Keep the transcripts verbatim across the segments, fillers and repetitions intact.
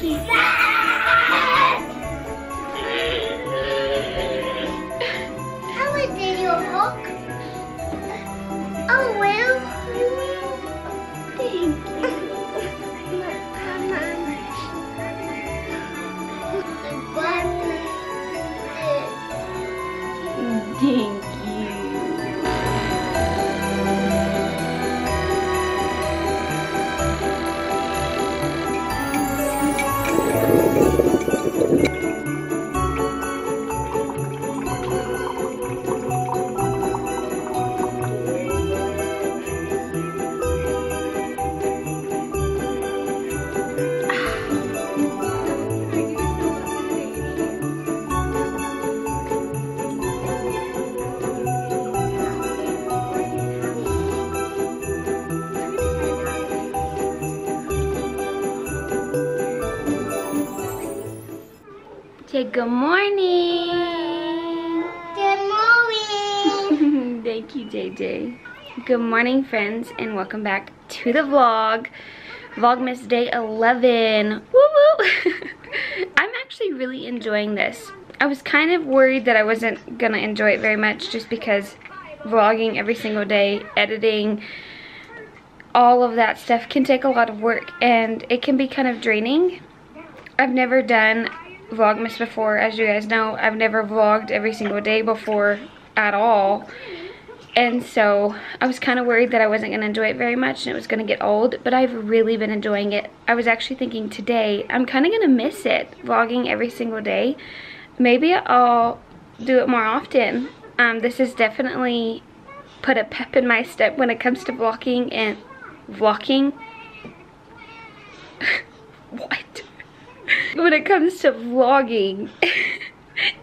monkey. How is it your hook? Oh, well. Thank you. Thank you. Say good morning. Good morning. Thank you, J J. Good morning, friends, and welcome back to the vlog. Vlogmas day eleven. Woo woo. I'm actually really enjoying this. I was kind of worried that I wasn't gonna enjoy it very much, just because vlogging every single day, editing, all of that stuff can take a lot of work, and it can be kind of draining. I've never done Vlogmas before. As you guys know, I've never vlogged every single day before at all, and so I was kind of worried that I wasn't going to enjoy it very much and it was going to get old, but I've really been enjoying it. I was actually thinking today I'm kind of going to miss it, vlogging every single day. Maybe I'll do it more often. Um, this has definitely put a pep in my step when it comes to vlogging and vlogging. What? When it comes to vlogging,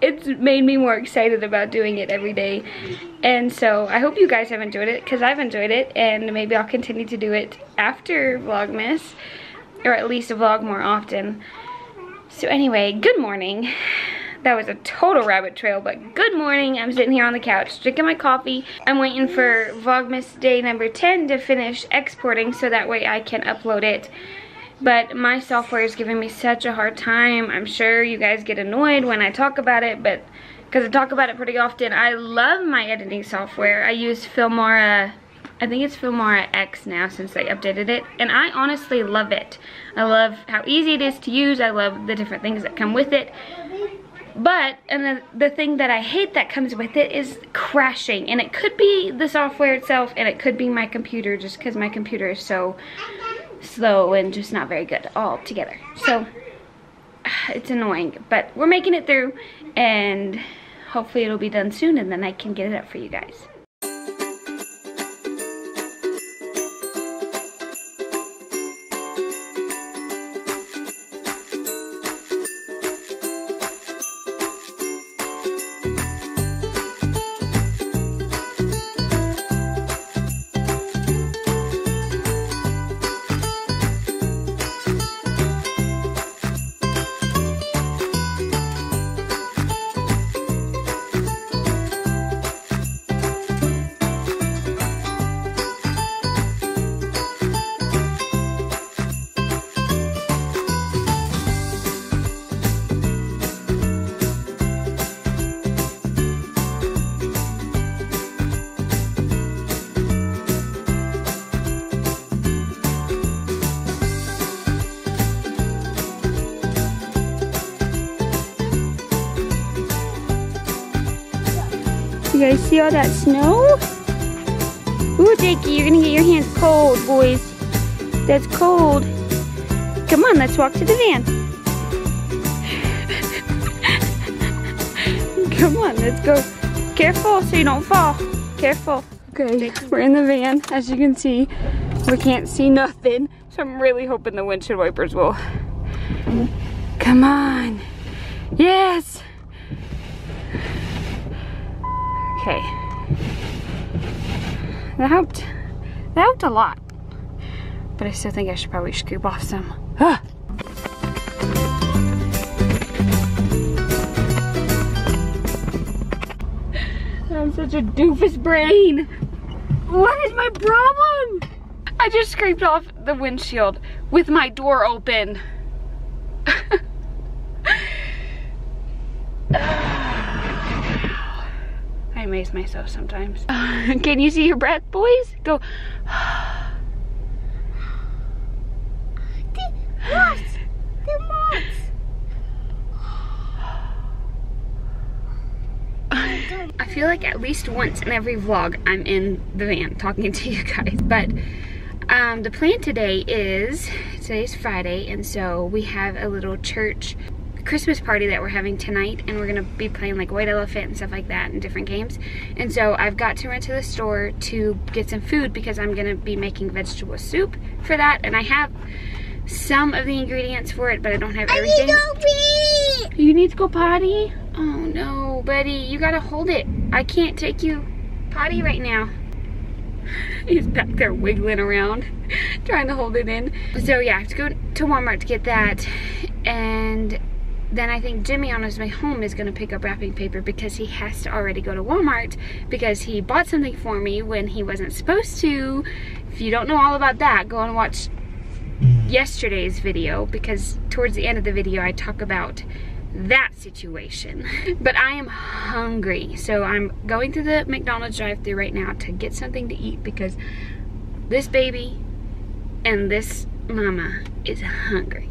it's made me more excited about doing it every day. And so I hope you guys have enjoyed it, because I've enjoyed it, and maybe I'll continue to do it after Vlogmas, or at least vlog more often. So anyway, good morning. That was a total rabbit trail, but good morning. I'm sitting here on the couch drinking my coffee. I'm waiting for Vlogmas day number ten to finish exporting so that way I can upload it. But my software is giving me such a hard time. I'm sure you guys get annoyed when I talk about it, but because I talk about it pretty often. I love my editing software. I use Filmora, I think it's Filmora X now since they updated it, and I honestly love it. I love how easy it is to use. I love the different things that come with it. But, and the, the thing that I hate that comes with it is crashing, and it could be the software itself, and it could be my computer, just because my computer is so slow and just not very good all together. So it's annoying, but we're making it through, and hopefully it'll be done soon and then I can get it up for you guys. You guys see all that snow? Ooh, Jakey, you're gonna get your hands cold, boys. That's cold. Come on, let's walk to the van. Come on, let's go. Careful so you don't fall. Careful. Okay, we're in the van. As you can see, we can't see nothing. So I'm really hoping the windshield wipers will. Come on. Yes. Okay, that helped, that helped a lot, but I still think I should probably scoop off some. Ah! I'm such a doofus brain. What is my problem? I just scraped off the windshield with my door open. amaze myself sometimes. Uh, can you see your breath, boys? Go. The moths. The moths. I feel like at least once in every vlog, I'm in the van talking to you guys. But um, the plan today is, today's Friday, and so we have a little church Christmas party that we're having tonight, and we're gonna be playing like White Elephant and stuff like that and different games. And so I've got to run to the store to get some food because I'm gonna be making vegetable soup for that, and I have some of the ingredients for it, but I don't have everything. I need to go pee! You need to go potty? Oh no, buddy, you gotta hold it. I can't take you potty right now. He's back there wiggling around, trying to hold it in. So yeah, I have to go to Walmart to get that, and then I think Jimmy on his way home is gonna pick up wrapping paper because he has to already go to Walmart because he bought something for me when he wasn't supposed to. If you don't know all about that, go and watch yesterday's video because towards the end of the video I talk about that situation. But I am hungry, so I'm going to the McDonald's drive-thru right now to get something to eat because this baby and this mama is hungry.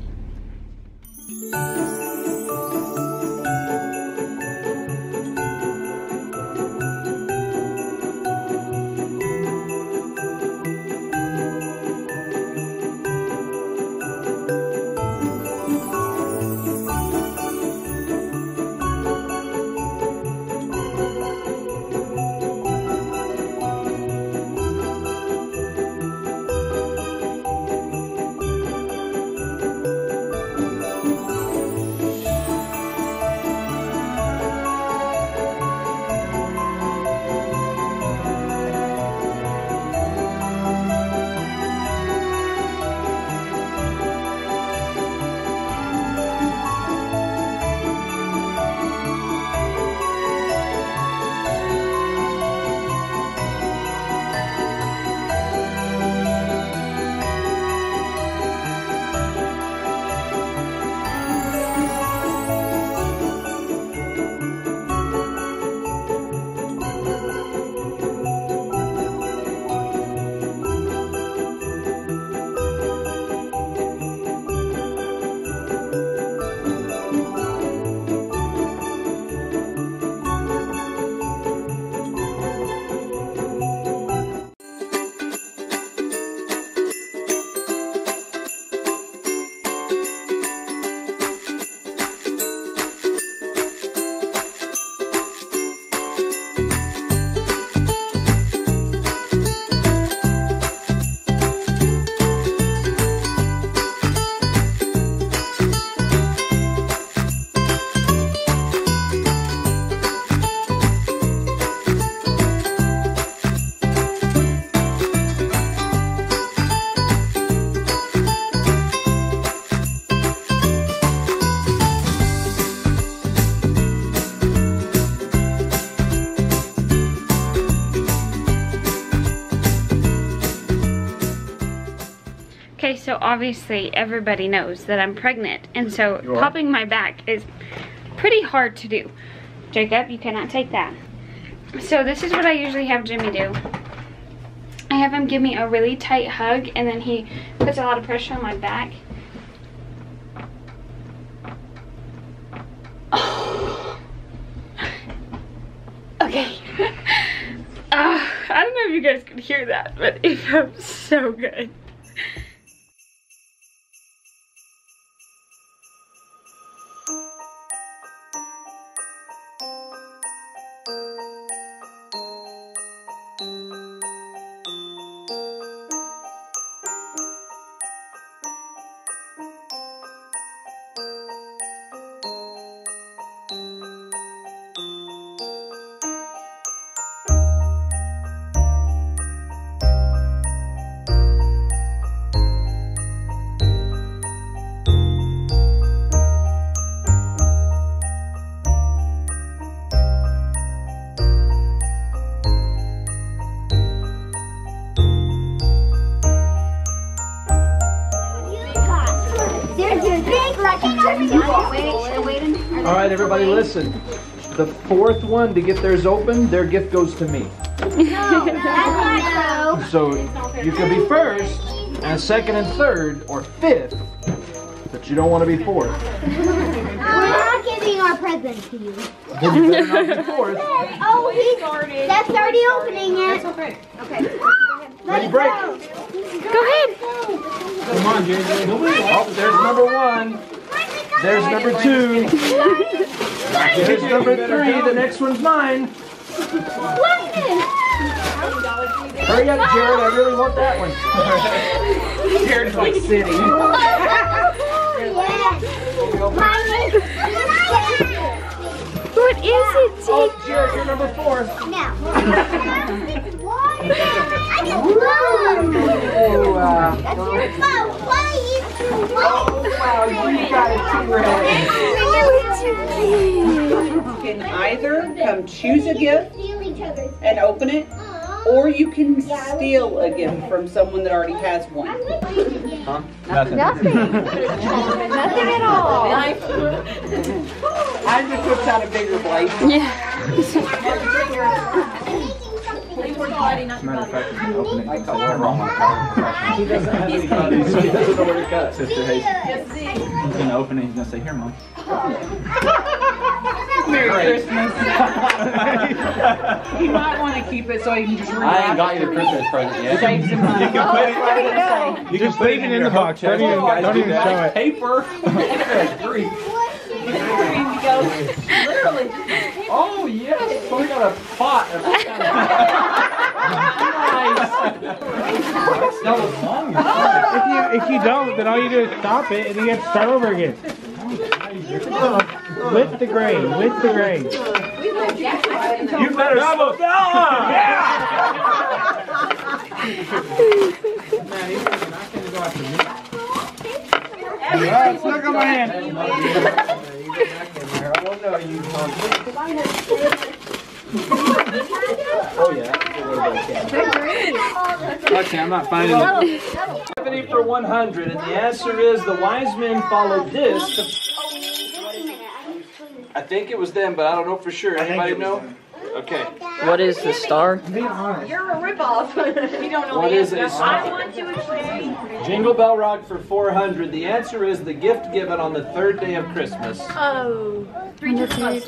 So obviously everybody knows that I'm pregnant, and so popping my back is pretty hard to do. Jacob, you cannot take that. So this is what I usually have Jimmy do. I have him give me a really tight hug, and then he puts a lot of pressure on my back. Oh. Okay. uh, I don't know if you guys could hear that, but it felt so good. All right, everybody, listen. the fourth one to get theirs open, their gift goes to me. No, no. So you can be first and second and third or fifth, but you don't want to be fourth. Our present to you. Oh, he started. That's already opening it. That's okay. Okay. Ready, break. Go. go ahead. Come on, J J. Oh, there's number one. There's number two. There's number three. The next one's mine. Hurry up, Jared. I really want that one. Jared's like sitting. What is it, J J? Oh, Jared, you're number four. No. I get one. Oh, wow. That's your fault. Oh, wow. You got it too early. You can either come choose a gift and open it, or you can steal a gift from someone that already has one. Huh? Nothing. Nothing. Nothing at all. I just whipped out a bigger blade. Yeah. Matter of fact, you open it. I cut it wrong. He doesn't have any cut. He doesn't know where to cut. Sister hates it. He's going to open it. He's going to say, "Here, Mom." Merry Christmas. He might want to keep it so he can just read it. I ain't got you the Christmas present yet. Saves him money. You can put it right in the You can put it in the box. Don't even show it. Paper. Three. Literally. Oh, yes. We got a pot. Nice. That was longer. If you, if you don't, then all you do is stop it, and you have to start over again. With the grain, with the grain. You better stop. Yeah. Alright, look at my hand. I don't know you, Oh yeah. Okay, I'm not finding it. Seventy for one hundred, and the answer is the wise men followed this. I think it was them, but I don't know for sure. Anybody know? Them. Okay. What is the star? Be honest. You're a ripoff. You don't know what is it? I want to explain. Jingle Bell Rock for four hundred. The answer is the gift given on the third day of Christmas. Oh. Three turtle loves.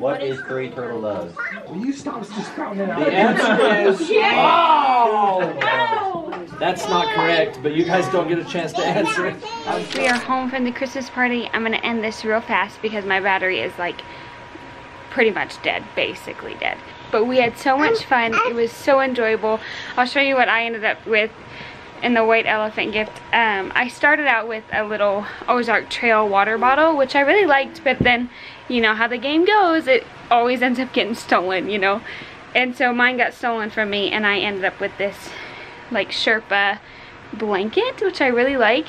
What is three turtle loves? Will you stop just spouting it out? The answer is... Oh! No. That's not correct, but you guys don't get a chance to answer. We are home from the Christmas party. I'm going to end this real fast because my battery is like... pretty much dead, basically dead. But we had so much fun, it was so enjoyable. I'll show you what I ended up with in the white elephant gift. Um, I started out with a little Ozark Trail water bottle, which I really liked, but then, you know how the game goes, it always ends up getting stolen, you know? And so mine got stolen from me, and I ended up with this like Sherpa blanket, which I really like.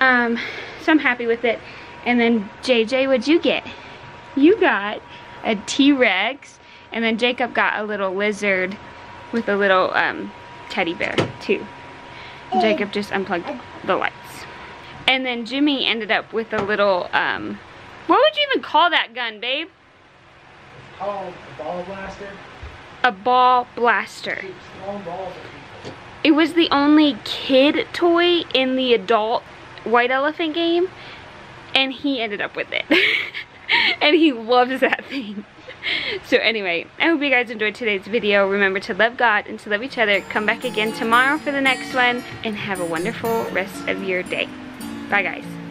Um, so I'm happy with it. And then J J, what'd you get? You got a T-Rex, and then Jacob got a little lizard with a little um, teddy bear too. Jacob just unplugged the lights. And then Jimmy ended up with a little, um, what would you even call that gun, babe? It's called a ball blaster. A ball blaster. It was the only kid toy in the adult white elephant game, and he ended up with it. And he loves that thing. So anyway, I hope you guys enjoyed today's video. Remember to love God and to love each other. Come back again tomorrow for the next one. And have a wonderful rest of your day. Bye, guys.